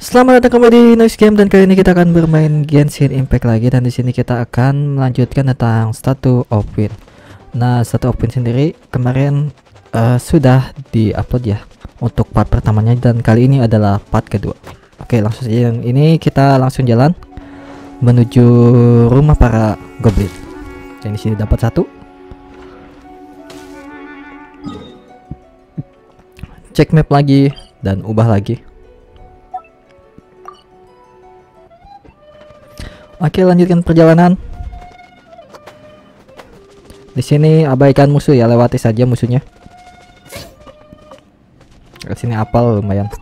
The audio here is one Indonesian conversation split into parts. Selamat datang kembali di Noise Game, dan kali ini kita akan bermain Genshin Impact lagi, dan di sini kita akan melanjutkan tentang Statue of Wind. Nah, Statue of Wind sendiri kemarin sudah diupload ya untuk part pertamanya, dan kali ini adalah part kedua. Oke, langsung saja, yang ini kita langsung jalan menuju rumah para goblin. Dan di sini dapat satu. Cek map lagi dan ubah lagi. Oke, lanjutkan perjalanan. Di sini abaikan musuh ya, lewati saja musuhnya. Ke sini apel lumayan.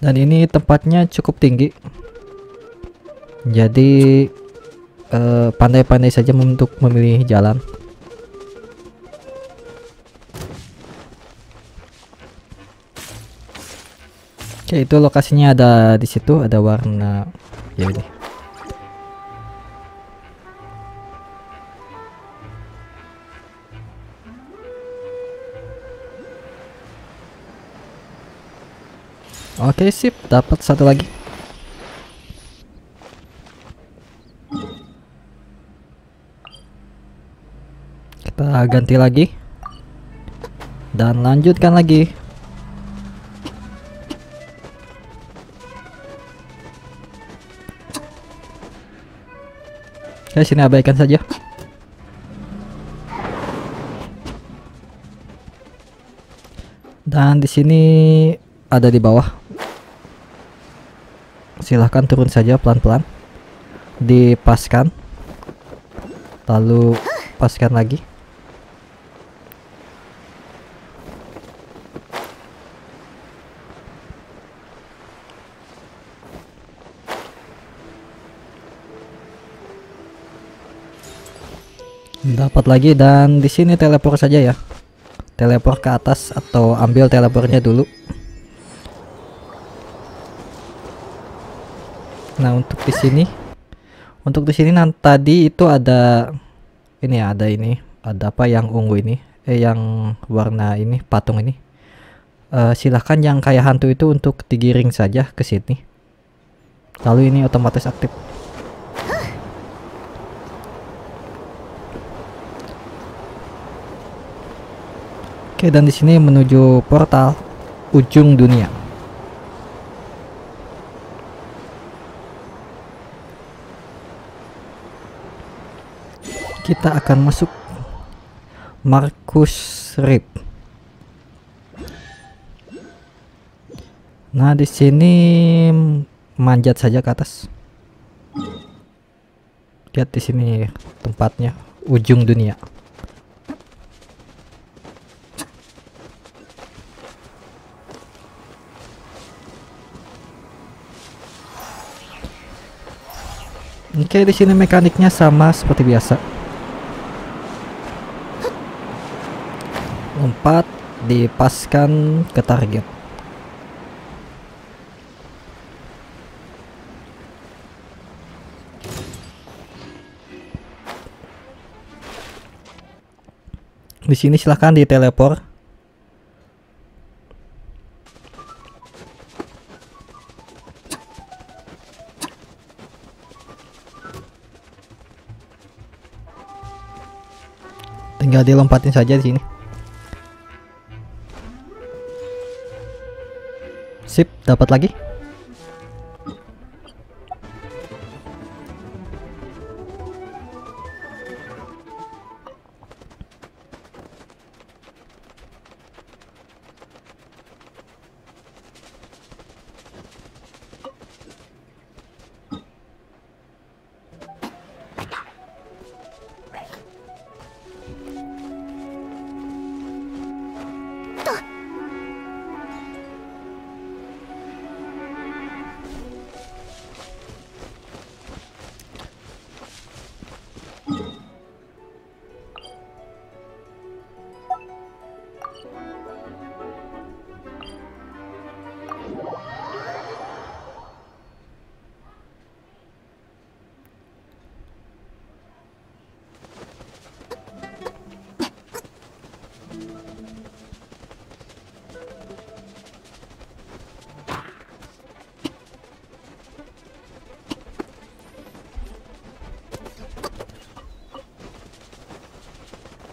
Dan ini tempatnya cukup tinggi, jadi pandai-pandai saja untuk memilih jalan. Oke, itu lokasinya ada di situ, ada warna ya ini. Oke, sip, dapat satu lagi. Kita ganti lagi dan lanjutkan lagi. Oke, sini abaikan saja. Dan di sini ada di bawah. Silahkan turun saja pelan-pelan, dipaskan, lalu paskan lagi. Dapat lagi, dan di sini teleport saja ya. Teleport ke atas atau ambil teleportnya dulu. Nah, untuk di sini tadi itu ada ini ya, ada apa yang ungu ini, yang warna ini, patung ini. Silahkan yang kayak hantu itu untuk digiring saja ke sini, lalu ini otomatis aktif. Oke, dan di sini menuju portal ujung dunia. Kita akan masuk Markus Rip. Nah, di sini manjat saja ke atas. Lihat di sini tempatnya, ujung dunia. Oke, di sini mekaniknya sama seperti biasa. Lompat, dipaskan ke target. Di sini silahkan diteleport. Tinggal dilompatin saja di sini. Sip, dapat lagi.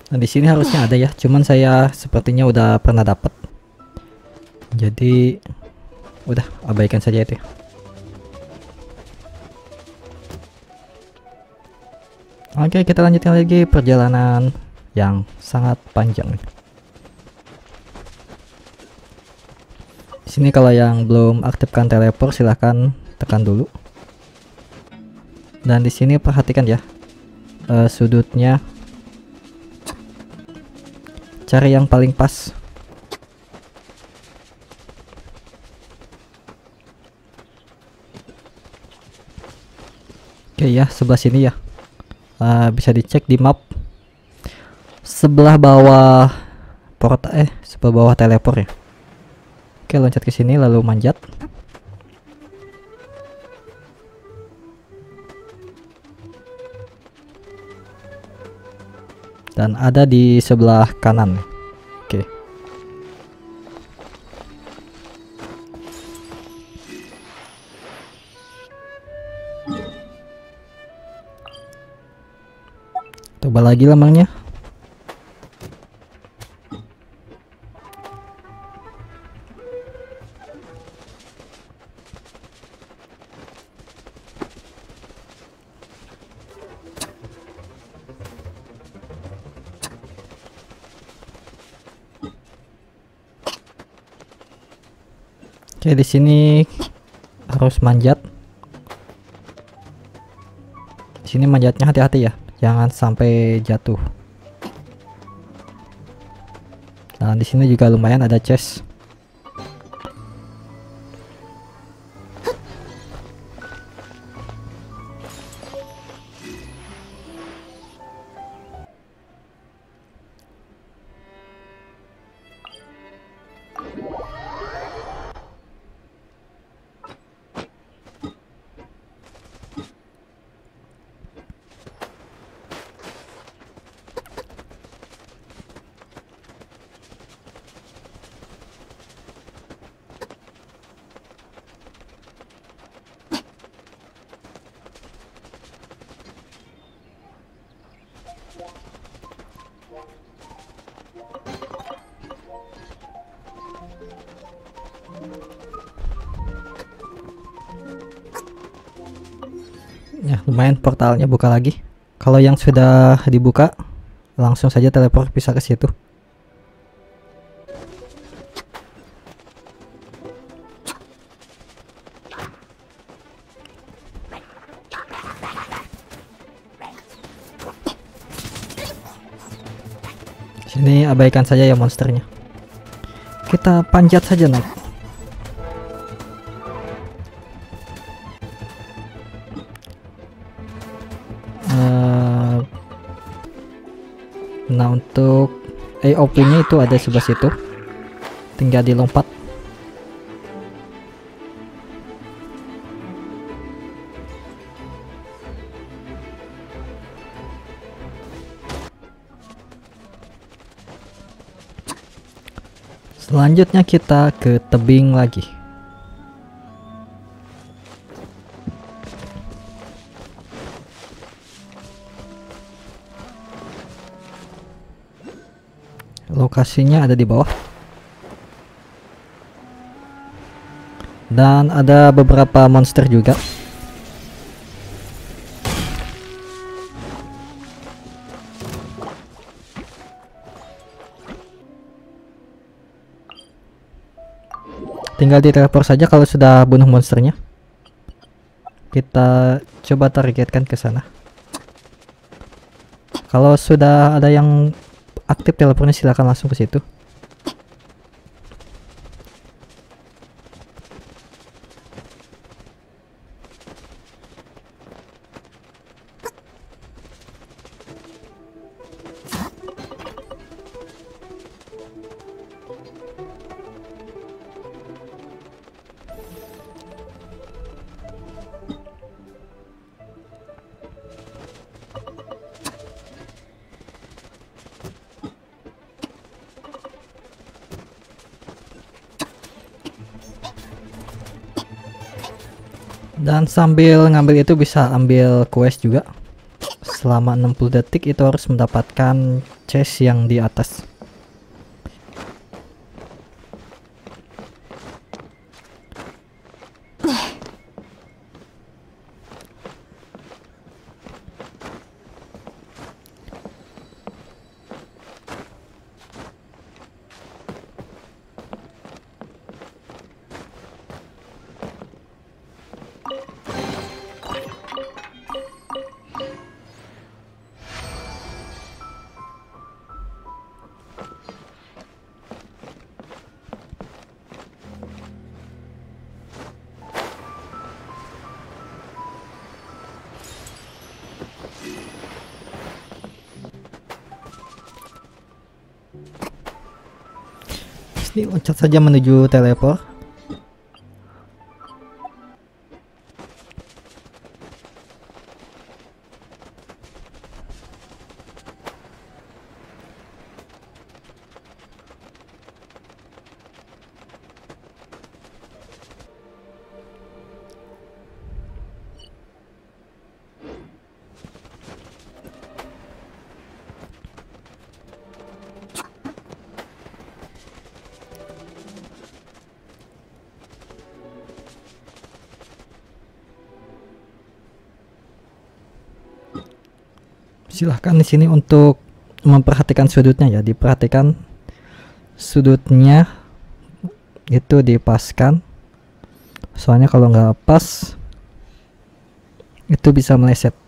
Nah, di sini harusnya ada ya, cuman saya sepertinya udah pernah dapat. Jadi udah abaikan saja itu. Oke, kita lanjutin lagi perjalanan yang sangat panjang. Di sini kalau yang belum aktifkan teleport silahkan tekan dulu. Dan di sini perhatikan ya sudutnya, cari yang paling pas. Oke ya, sebelah sini ya, bisa dicek di map sebelah bawah sebelah bawah teleport ya. Oke, loncat ke sini lalu manjat. Dan ada di sebelah kanan. Oke. Coba lagi lemangnya. Oke, di sini harus manjat. Di sini manjatnya hati-hati ya. Jangan sampai jatuh. Nah, di sini juga lumayan ada chest. Ya, lumayan portalnya buka lagi. Kalau yang sudah dibuka, langsung saja teleport bisa ke situ. Sini abaikan saja ya monsternya. Kita panjat saja naik. Nah, untuk AOP-nya itu ada sebelah situ, tinggal dilompat. Selanjutnya kita ke tebing lagi. Lokasinya ada di bawah. Dan ada beberapa monster juga. Tinggal diteleport saja kalau sudah bunuh monsternya. Kita coba targetkan ke sana. Kalau sudah ada yang aktif teleponnya silakan langsung ke situ. Dan sambil ngambil itu bisa ambil quest juga. Selama 60 detik itu harus mendapatkan chest yang di atas. Loncat saja menuju teleport. Silahkan di sini untuk memperhatikan sudutnya ya, diperhatikan sudutnya itu dipaskan, soalnya kalau nggak pas itu bisa meleset.